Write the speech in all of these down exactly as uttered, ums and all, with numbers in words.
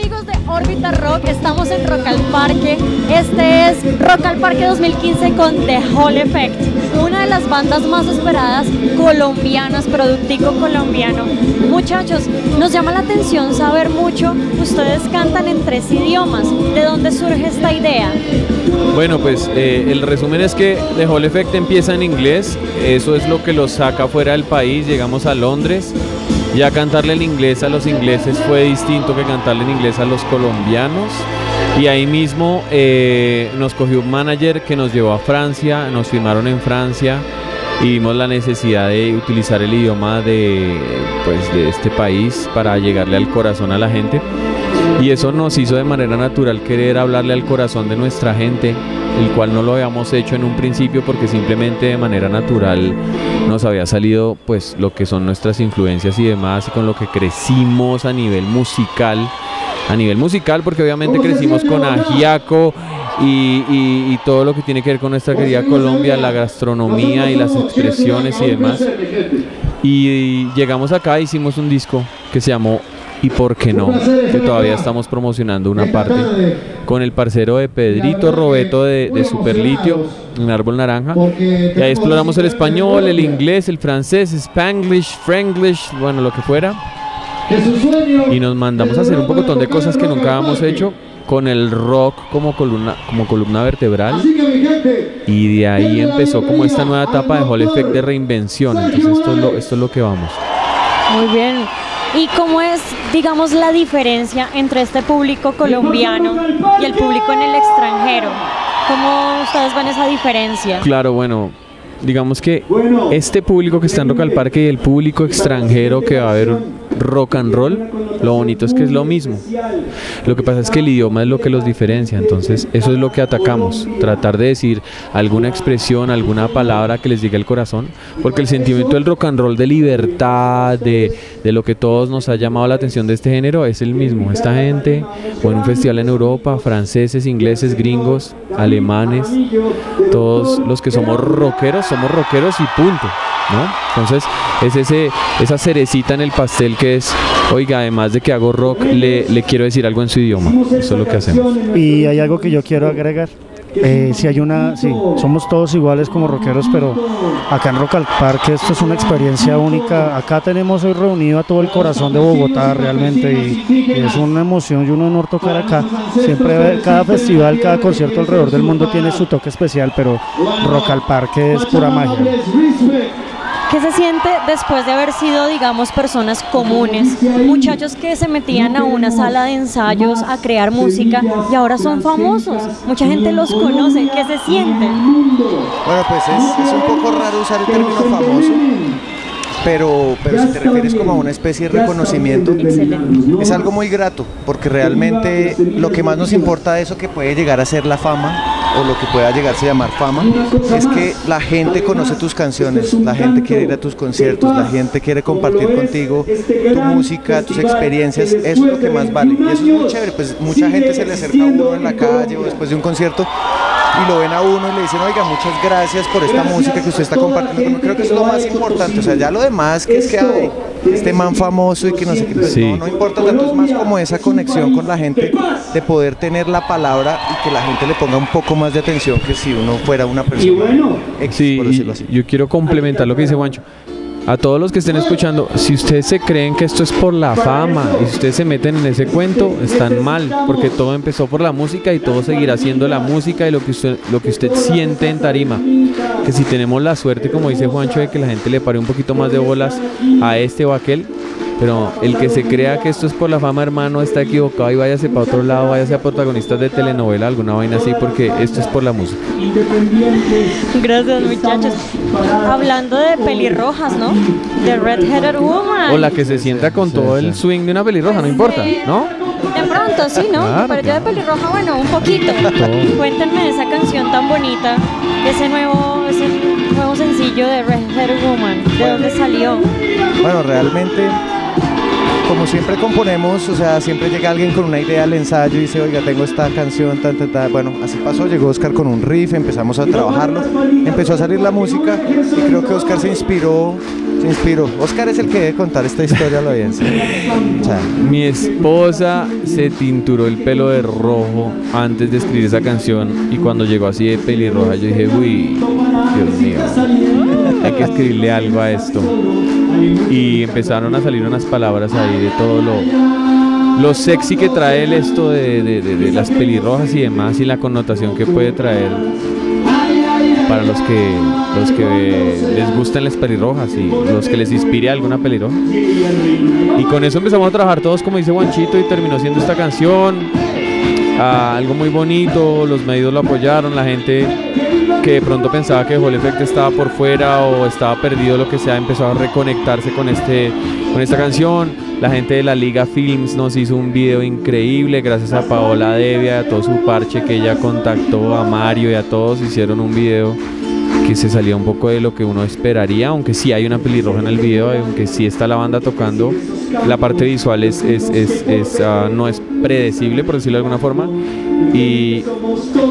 amigos de Orbita Rock, estamos en Rock al Parque. Este es Rock al Parque dos mil quince con The Hall Effect, una de las bandas más esperadas colombianas, productico colombiano. Muchachos, nos llama la atención saber mucho. Ustedes cantan en tres idiomas. ¿De dónde surge esta idea? Bueno, pues eh, el resumen es que The Hall Effect empieza en inglés. Eso es lo que los saca fuera del país. Llegamos a Londres. Ya cantarle en inglés a los ingleses fue distinto que cantarle en inglés a los colombianos, y ahí mismo eh, nos cogió un manager que nos llevó a Francia, nos firmaron en Francia y vimos la necesidad de utilizar el idioma de, pues, de este país para llegarle al corazón a la gente, y eso nos hizo de manera natural querer hablarle al corazón de nuestra gente, el cual no lo habíamos hecho en un principio porque simplemente de manera natural nos había salido pues lo que son nuestras influencias y demás, y con lo que crecimos a nivel musical, a nivel musical porque obviamente crecimos con ajiaco y, y, y todo lo que tiene que ver con nuestra querida Colombia, la gastronomía y las expresiones y demás, y llegamos acá, hicimos un disco que se llamó ¿Y por qué no?, que todavía estamos promocionando una parte con el parcero de Pedrito Robeto de, de Superlitio, en Árbol Naranja, y ahí exploramos el español, el inglés, el francés, Spanglish, Franglish, bueno, lo que fuera, y nos mandamos a hacer un pocotón de cosas que nunca habíamos hecho, con el rock como columna, como columna vertebral, y de ahí empezó como esta nueva etapa de Hall Effect de reinvención. Entonces esto es lo, esto es lo que vamos. Muy bien. ¿Y cómo es, digamos, la diferencia entre este público colombiano y el público en el extranjero? ¿Cómo ustedes ven esa diferencia? Claro, bueno, digamos que este público que está en Rock al Parque y el público extranjero que va a ver rock and roll, lo bonito es que es lo mismo. Lo que pasa es que el idioma es lo que los diferencia, entonces eso es lo que atacamos, tratar de decir alguna expresión, alguna palabra que les llegue al corazón, porque el sentimiento del rock and roll, de libertad, de, de lo que todos nos ha llamado la atención de este género es el mismo. Esta gente, o en un festival en Europa, franceses, ingleses, gringos, alemanes, todos los que somos rockeros, somos rockeros y punto, ¿no? Entonces es ese, esa cerecita en el pastel que es, oiga, además de que hago rock, le, le quiero decir algo en su idioma. Eso es lo que hacemos. Y hay algo que yo quiero agregar. Eh, si hay una, sí, somos todos iguales como rockeros, pero acá en Rock al Parque esto es una experiencia única. Acá tenemos hoy reunido a todo el corazón de Bogotá realmente, y, y es una emoción y un honor tocar acá. Siempre cada festival, cada concierto alrededor del mundo tiene su toque especial, pero Rock al Parque es pura magia. ¿Qué se siente después de haber sido, digamos, personas comunes, muchachos que se metían a una sala de ensayos a crear música y ahora son famosos? Mucha gente los conoce. ¿Qué se siente? Bueno, pues es, es un poco raro usar el término famoso, pero, pero si te refieres como a una especie de reconocimiento, excelente, es algo muy grato, porque realmente lo que más nos importa de eso que puede llegar a ser la fama, o lo que pueda llegarse a llamar fama, es que la gente conoce tus canciones, la gente quiere ir a tus conciertos, la gente quiere compartir contigo tu música, tus experiencias. Eso es lo que más vale, y eso es muy chévere. Pues mucha gente se le acerca a uno en la calle o después de un concierto y lo ven a uno y le dicen, oiga, muchas gracias por esta música que usted está compartiendo. Creo que eso es lo más importante. O sea, ya lo demás que es que hay este man famoso y que no sé qué, pues sí, no, no importa tanto, es más como esa conexión con la gente, de poder tener la palabra y que la gente le ponga un poco más de atención que si uno fuera una persona ex, sí, por decirlo así. Yo quiero complementar lo que dice Juancho. A todos los que estén escuchando, si ustedes se creen que esto es por la fama y si ustedes se meten en ese cuento, están mal, porque todo empezó por la música y todo seguirá siendo la música y lo que usted, lo que usted siente en tarima. Que si tenemos la suerte, como dice Juancho, de que la gente le pare un poquito más de bolas a este o a aquel, pero el que se crea que esto es por la fama, hermano, está equivocado, y váyase para otro lado, váyase a protagonistas de telenovela, alguna vaina así, porque esto es por la música. Gracias, muchachos. Hablando de pelirrojas, ¿no? De Red Headed Woman. O la que se sienta con todo el swing de una pelirroja, no importa, ¿no? De pronto, sí, ¿no? Claro, pero yo de pelirroja, bueno, un poquito. Todo. Cuéntenme de esa canción tan bonita, ese nuevo, ese nuevo sencillo de Red Headed Woman. ¿De bueno, dónde salió? Bueno, realmente, como siempre componemos, o sea, siempre llega alguien con una idea al ensayo y dice, oiga, tengo esta canción, tan, tan, tan. Bueno, así pasó, llegó Oscar con un riff, empezamos a trabajarlo, empezó a salir la música, y creo que Oscar se inspiró Se inspiró. Oscar es el que debe contar esta historia a la audiencia. Mi esposa se tinturó el pelo de rojo antes de escribir esa canción, y cuando llegó así de pelirroja yo dije, uy, Dios mío, hay que escribirle algo a esto. Y empezaron a salir unas palabras ahí de todo lo... lo sexy que trae el esto de, de, de, de las pelirrojas y demás, y la connotación que puede traer para los que, los que les gustan las pelirrojas y los que les inspire alguna pelirroja. Y con eso empezamos a trabajar todos, como dice Juanchito, y terminó siendo esta canción, ah, algo muy bonito. Los medios lo apoyaron, la gente que de pronto pensaba que The Hall Effect estaba por fuera o estaba perdido, lo que sea, empezó a reconectarse con, este, con esta canción. La gente de la Liga Films nos hizo un video increíble, gracias a Paola Devia y a todo su parche, que ella contactó a Mario y a todos, hicieron un video que se salía un poco de lo que uno esperaría, aunque sí hay una pelirroja en el video, aunque sí está la banda tocando, la parte visual es, es, es, es, uh, no es predecible, por decirlo de alguna forma. Y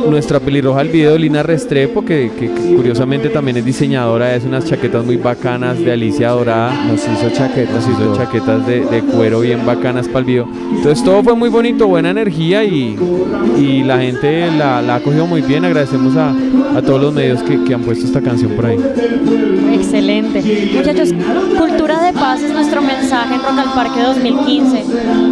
nuestra pelirroja del video, Lina Restrepo, que, que, que curiosamente también es diseñadora, es unas chaquetas muy bacanas de Alicia Dorada. Nos hizo chaquetas, nos hizo chaquetas de, de cuero bien bacanas para el video. Entonces todo fue muy bonito, buena energía, y, y la gente la, la ha cogido muy bien. Agradecemos a, a todos los medios que, que han puesto esta canción por ahí. Excelente. Muchachos, cultura de paz es nuestro mensaje en Rock al Parque dos mil quince.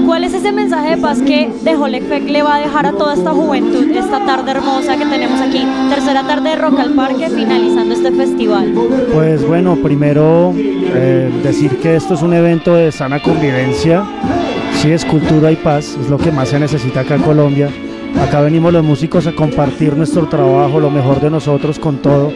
¿Cuál es ese mensaje de paz que The Hall Effect le va a dejar a toda esta juventud esta tarde hermosa que tenemos aquí, tercera tarde de Rock al Parque, finalizando este festival? Pues bueno, primero eh, decir que esto es un evento de sana convivencia. Sí, es cultura y paz, es lo que más se necesita acá en Colombia. Acá venimos los músicos a compartir nuestro trabajo, lo mejor de nosotros con todo.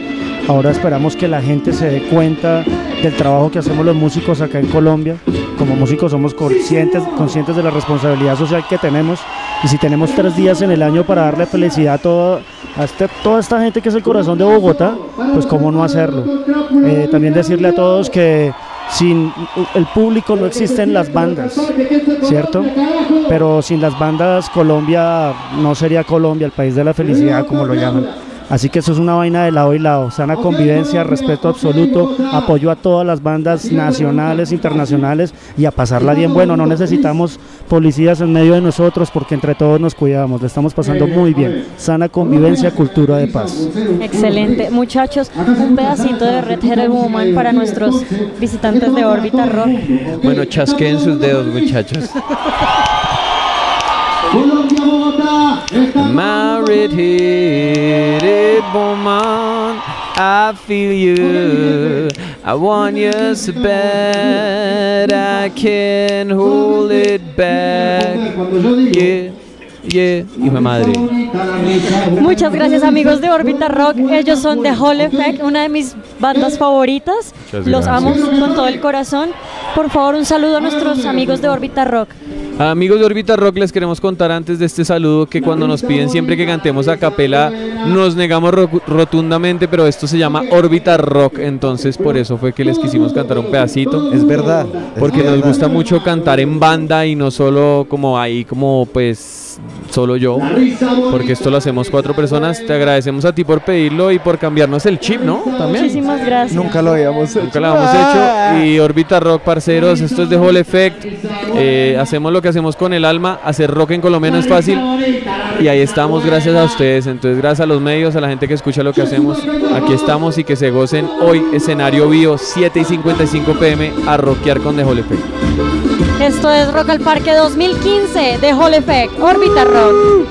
Ahora esperamos que la gente se dé cuenta del trabajo que hacemos los músicos acá en Colombia. Como músicos somos conscientes, conscientes de la responsabilidad social que tenemos, y si tenemos tres días en el año para darle felicidad a toda, a este, toda esta gente que es el corazón de Bogotá, pues cómo no hacerlo. Eh, también decirle a todos que sin el público no existen las bandas, ¿cierto? Pero sin las bandas Colombia no sería Colombia, el país de la felicidad, como lo llaman. Así que eso es una vaina de lado y lado, sana convivencia, respeto absoluto, apoyo a todas las bandas nacionales, internacionales, y a pasarla bien. Bueno, no necesitamos policías en medio de nosotros porque entre todos nos cuidamos, le estamos pasando muy bien. Sana convivencia, cultura de paz. Excelente. Muchachos, un pedacito de Red Headed Woman para nuestros visitantes de Orbita Rock. Bueno, chasqueen sus dedos, muchachos. My red-headed woman, I feel you, I want you so bad, I can't hold it back, yeah. Yeah, hijo de madre. Muchas gracias, amigos de Orbita Rock. Ellos son The Hall Effect, una de mis bandas favoritas. Los amo con todo el corazón. Por favor, un saludo a nuestros amigos de Orbita Rock. Amigos de Orbita Rock, les queremos contar antes de este saludo que cuando nos piden siempre que cantemos a capela, nos negamos rotundamente, pero esto se llama Orbita Rock, entonces por eso fue que les quisimos cantar un pedacito. Es verdad. Porque nos gusta mucho cantar en banda y no solo como ahí, como pues... solo yo, porque esto lo hacemos cuatro personas. Te agradecemos a ti por pedirlo y por cambiarnos el chip, ¿no? También. Muchísimas gracias. Nunca lo habíamos hecho. Nunca lo habíamos ah. hecho. Y Orbita Rock, parceros, esto es The Hall Effect. Eh, hacemos lo que hacemos con el alma. Hacer rock en Colombia no es fácil. Y ahí estamos gracias a ustedes. Entonces, gracias a los medios, a la gente que escucha lo que hacemos. Aquí estamos, y que se gocen hoy, escenario vivo, siete y cincuenta y cinco pm, a rockear con The Hall Effect. Esto es Rock al Parque dos mil quince, The Hall Effect, Orbita Rock.